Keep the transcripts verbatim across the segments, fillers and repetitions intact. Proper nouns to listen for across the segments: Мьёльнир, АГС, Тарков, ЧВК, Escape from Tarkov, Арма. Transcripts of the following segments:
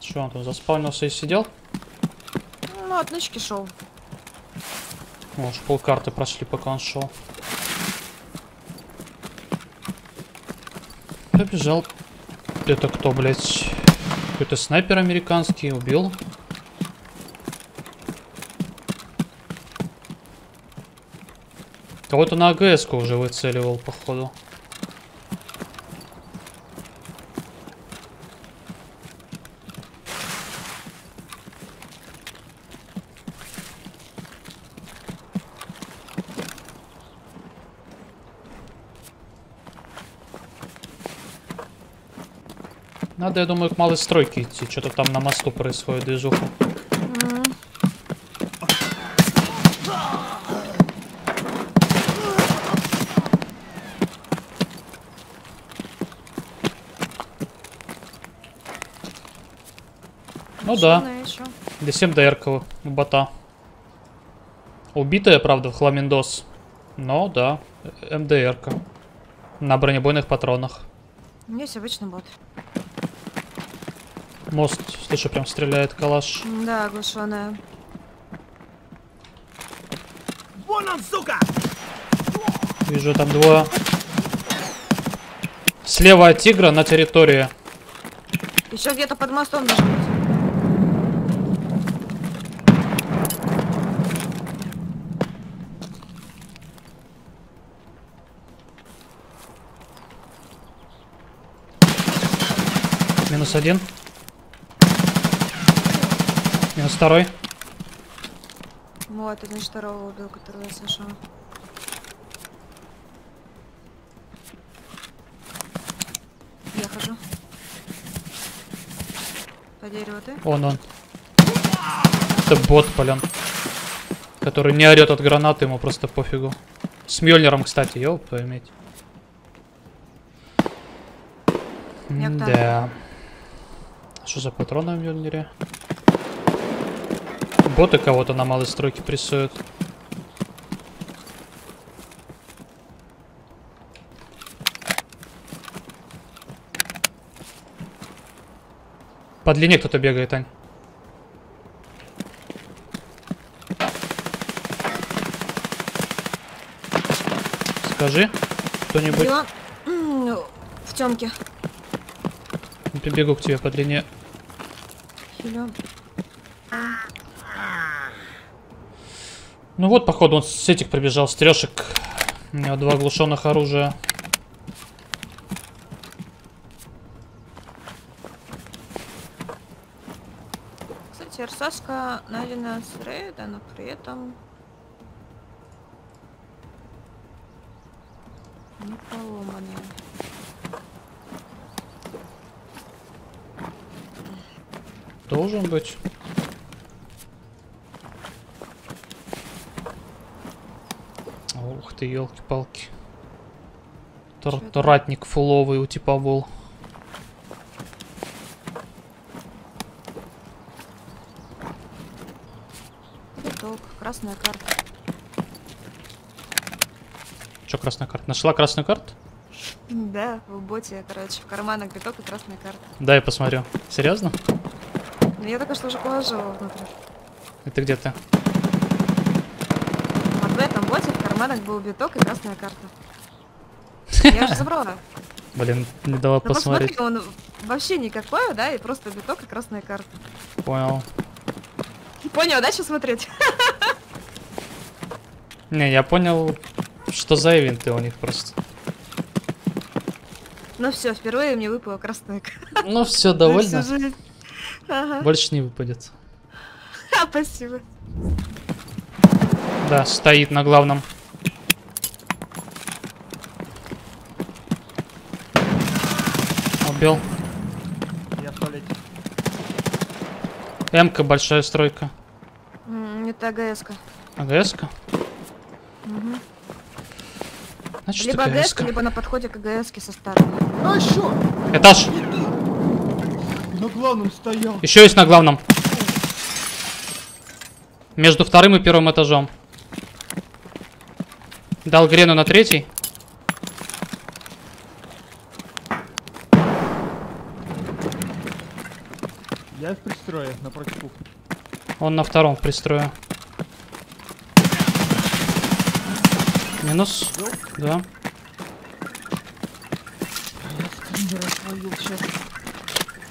Че он там заспавнился и сидел? Ну, от нычки шел. Может, полкарты прошли, пока он шел. Побежал. Это кто, блядь? Какой-то снайпер американский убил. Кого-то на АГС-ку уже выцеливал, походу. Надо, я думаю, к малой стройке идти. Что-то там на мосту происходит движуха. Mm-hmm. Ну да. десять ДР-ков у бота. Убитая, правда, в хламиндос. Но да, МДР-ка. На бронебойных патронах. Есть обычный бот. Мост, слышу, прям стреляет калаш. Да, оглушенная. Вон он, сука! Вижу, там двое. Слева от тигра на территории. Еще где-то под мостом должен быть. Минус один. Минус второй. Вот, один второго убил, которого я слышала. Я хожу. По дереву ты? Он, он. Это бот, блин. Который не орет от гранаты, ему просто пофигу. С Мьёльниром, кстати, ёлп твою медь. Да. Что за патроны в Мьёльнире? Боты кого-то на малой стройке прессуют. По длине кто-то бегает, Ань. Скажи, кто-нибудь. Я... В темке. Бегу к тебе по длине. Хилём. Ну вот, походу, он с этих пробежал, с трешек. У него два оглушенных оружия. Кстати, Арсаска найдена с рейда, но при этом не поломанная. Должен быть. Ух ты, елки-палки. Ратник фуловый у типа был. Долг, красная карта. Че красная карта? Нашла красную карту? Да, в боте, короче, в карманах биток и красная карта. Да, я посмотрю. Серьезно? Ну я только что уже положила внутрь. Это где-то? Вот в этом боте в карманах был биток и красная карта. Я уже забрала. Блин, не дала посмотреть. Посмотри, он вообще никакой, да, и просто биток и красная карта. Понял. Понял, да, что смотреть? Не, я понял, что за ивенты у них просто. Ну все, впервые мне выпала красная карта. Ну все, довольно. Ага. Больше не выпадет. А, спасибо. Да, стоит на главном. Убил. Я в туалете. М-ка, большая стройка. М-м, это АГС-ка. АГС-ка? Угу. Значит, либо АГС-ка, либо на подходе к АГС-ке со стороны. А еще! Этаж! На главном стоял. Еще есть на главном. Между вторым и первым этажом. Дал грену на третий. Я в пристрое, напротив. Он на втором в пристрое. Минус. Да.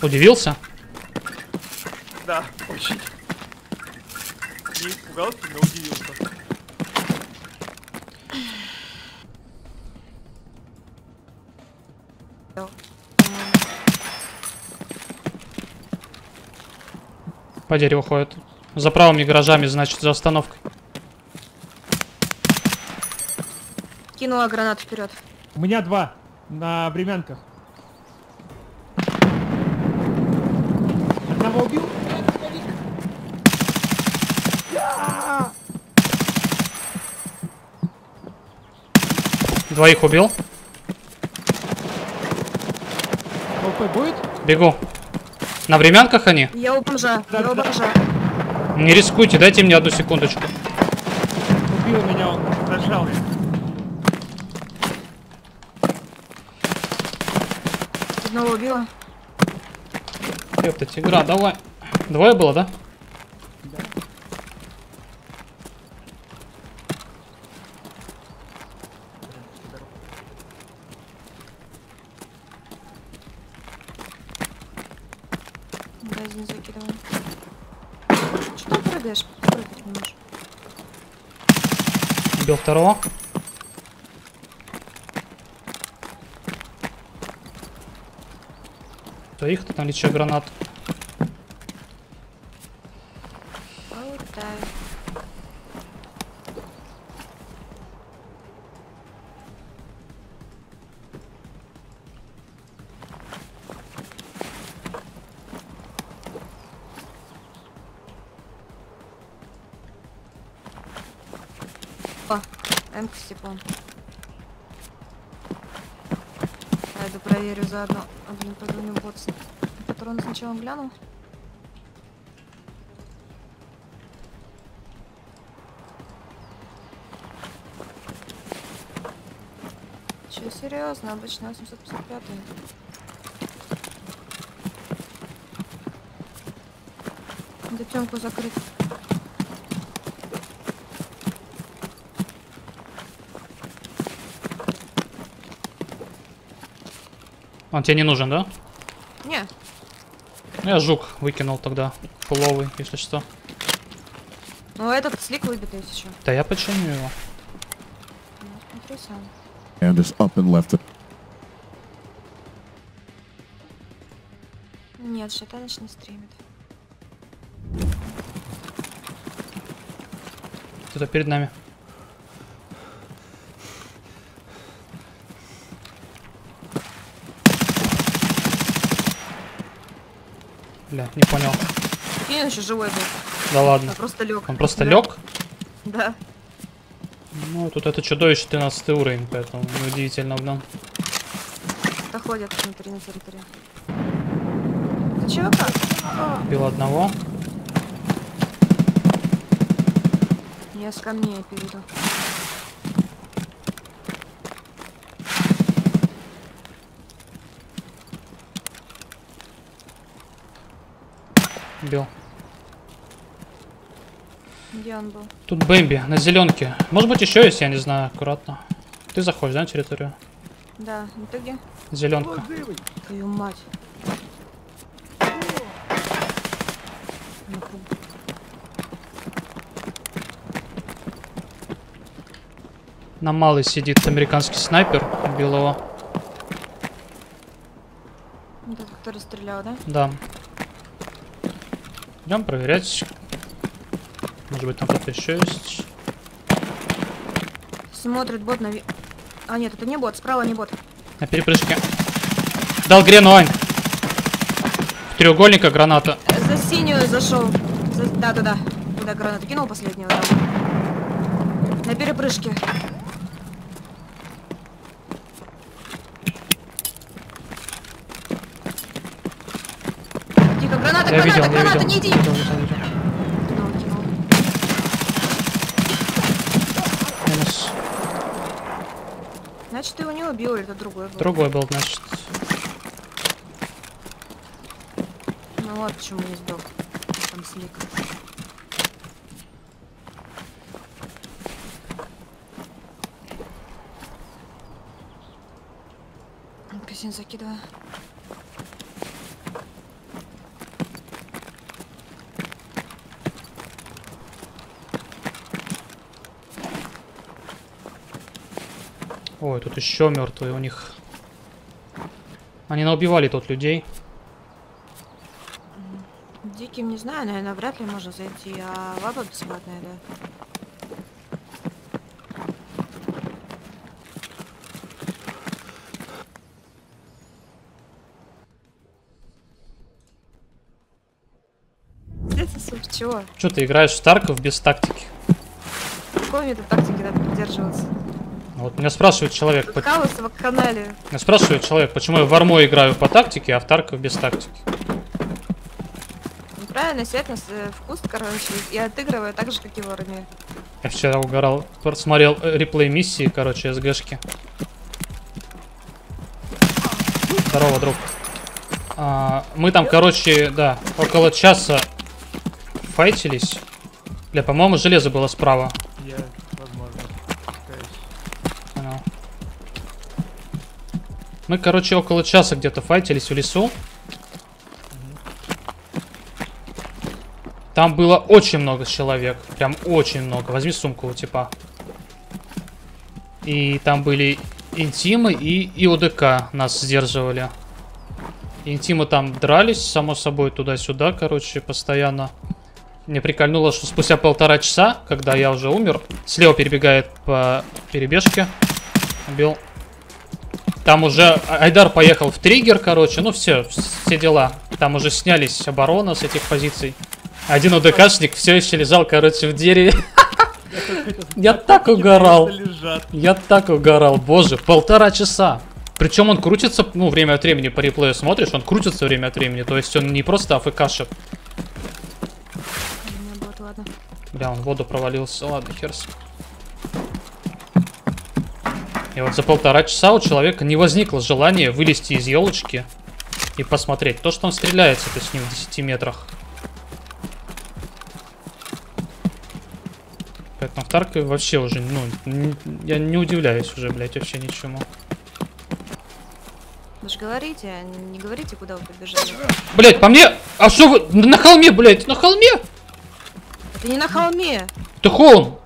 Удивился? Да, очень. Не испугался, но удивился. По дереву ходят. За правыми гаражами, значит, за остановкой. Кинула гранату вперед. У меня два на времянках. Одного убил? Двоих убил. ЛП будет? Бегу. На времянках они? Я у бомжа, да, я у бомжа. Не рискуйте, дайте мне одну секундочку. Убил меня он, зажал. Одного убила. Ёптать, игра, давай. Двое было, да? Да. Магазин закидываю. Что ты прыгаешь? Прыгать не можешь. Убил второго. Их там леча гранат. Получаю. О, М-ка Степан. Пойду проверю заодно. Блин, позвоню в бот. Патрон сначала глянул. Че, серьезно? Обычно восемьсот пятьдесят пятый. Надо темку закрыть. Он тебе не нужен, да? Не. Я жук выкинул тогда. Пуловый, если что. Ну этот слик выбитый еще. Да я починю его. Ну, смотри сам. And it's up and left it. Нет, Шатаныч не стримит. Кто-то перед нами. Бля, не понял. Какие он еще живой был? Да ладно. Он просто лег. Он просто да. лег? Да. Ну, тут это чудовище тринадцатый уровень, поэтому неудивительно в нем. Кто ходит внутри на территории? Ты чего так? Убил одного. Я с камней перейду. Бил. Где он был? Тут Бэмби на зеленке. Может быть еще есть, я не знаю, аккуратно. Ты заходишь, да, на территорию? Да, ну ты где? Зеленка. Твою мать. На малой сидит американский снайпер, убил его. Это который стрелял, да? Да. Идем проверять. Может быть там кто-то еще есть. Смотрит бот на... А нет, это не бот, справа не бот. На перепрыжке. Дал грену, Ань. В треугольника граната. За синюю зашел. За... Да, туда. Туда гранату кинул последнюю. Да. На перепрыжке. Я граната, видел, граната, я видел. Не иди. Видел, видел, видел. Минус. Значит, ты его не убил, или это другой был? Другой был, значит. Ну, вот почему я сдох. Там слик. Апельсин закидываю. Ой, тут еще мертвые у них. Они наубивали тут людей. Диким не знаю, наверное, вряд ли можно зайти. А лаба бесплатная, да. Это суп, чего? Че ты играешь в Тарков без тактики? В какой мне тактики надо придерживаться? Вот меня спрашивает человек, по... меня спрашивает человек, почему я в арму играю по тактике, а в Тарков без тактики. Правильно, сядь на вкус, короче, и отыгрываю так же, как и в армии. Я вчера угорал, смотрел реплей миссии, короче, СГшки. Здорово, друг. А, мы там, короче, да, около часа файтились. Бля, по-моему, железо было справа. Мы, короче, около часа где-то файтились в лесу. Там было очень много человек. Прям очень много. Возьми сумку у типа. И там были интимы и ИОДК нас сдерживали. Интимы там дрались, само собой, туда-сюда, короче, постоянно. Мне прикольнуло, что спустя полтора часа, когда я уже умер, слева перебегает по перебежке. Убил. Там уже Айдар поехал в триггер, короче, ну все, все дела. Там уже снялись оборона с этих позиций. Один ОДКшник все еще лежал, короче, в дереве. Я так угорал. Я так угорал, боже, полтора часа. Причем он крутится, ну, время от времени по реплею смотришь, он крутится время от времени. То есть он не просто АФКшит. Бля, он в воду провалился, ладно, херс. И вот за полтора часа у человека не возникло желания вылезти из елочки и посмотреть. То, что он стреляется, то с ним в десяти метрах. Поэтому в Таркове вообще уже, ну, не, я не удивляюсь уже, блядь, вообще ничему. Вы же говорите, не говорите, куда вы побежали. Блядь, по мне? А что вы? На холме, блядь, на холме? Это не на холме. Это холм.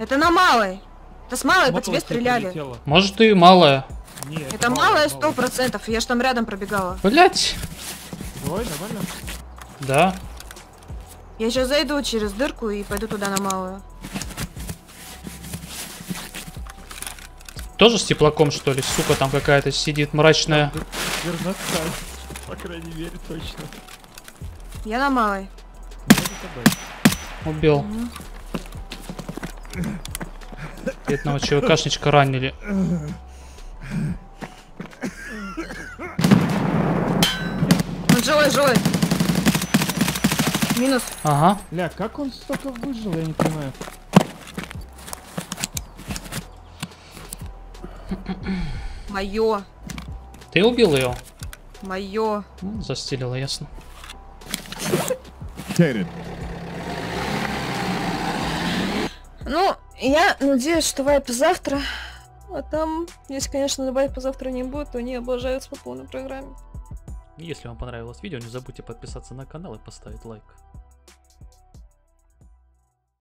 Это на малой. Да с малой по тебе стреляли. Прилетело. Может, ты и малая. Нет, это малая сто процентов. Я ж там рядом пробегала. Блять. Ой, нормально. Да. Я сейчас зайду через дырку и пойду туда на малую. Тоже с теплаком, что ли? Сука, там какая-то сидит мрачная. По крайней мере, точно. Я на малой. Убил. Бедного ЧВКшничка ранили. Он живой, живой. Минус. Ага. Бля, как он столько выжил, я не понимаю. Мое. Ты убил ее? Мое. Ну, застелила, ясно. Ну... Я надеюсь, что вайп завтра, а там, если, конечно, вайпа завтра не будет, то они облажаются по полной программе. Если вам понравилось видео, не забудьте подписаться на канал и поставить лайк.